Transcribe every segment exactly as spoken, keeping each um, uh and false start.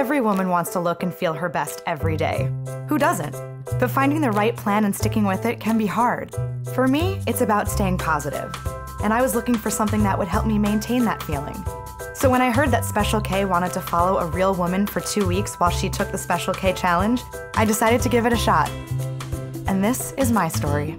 Every woman wants to look and feel her best every day. Who doesn't? But finding the right plan and sticking with it can be hard. For me, it's about staying positive, and I was looking for something that would help me maintain that feeling. So when I heard that Special K wanted to follow a real woman for two weeks while she took the Special K challenge, I decided to give it a shot. And this is my story.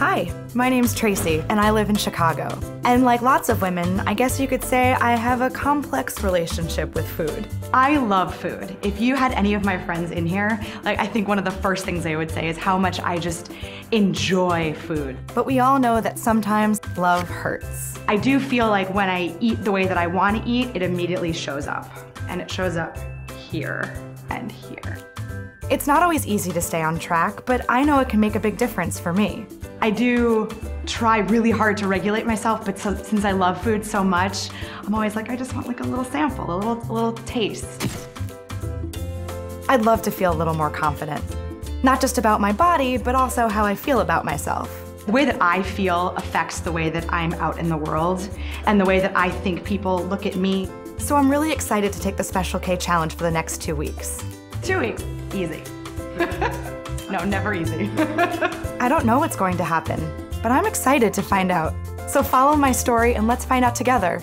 Hi, my name's Tracy, and I live in Chicago. And like lots of women, I guess you could say I have a complex relationship with food. I love food. If you had any of my friends in here, like I think one of the first things they would say is how much I just enjoy food. But we all know that sometimes love hurts. I do feel like when I eat the way that I want to eat, it immediately shows up. And it shows up here and here. It's not always easy to stay on track, but I know it can make a big difference for me. I do try really hard to regulate myself, but so, since I love food so much, I'm always like, I just want like a little sample, a little, a little taste. I'd love to feel a little more confident, not just about my body, but also how I feel about myself. The way that I feel affects the way that I'm out in the world and the way that I think people look at me. So I'm really excited to take the Special K challenge for the next two weeks. Two weeks. Easy. No, never easy. I don't know what's going to happen, but I'm excited to find out. So follow my story and let's find out together.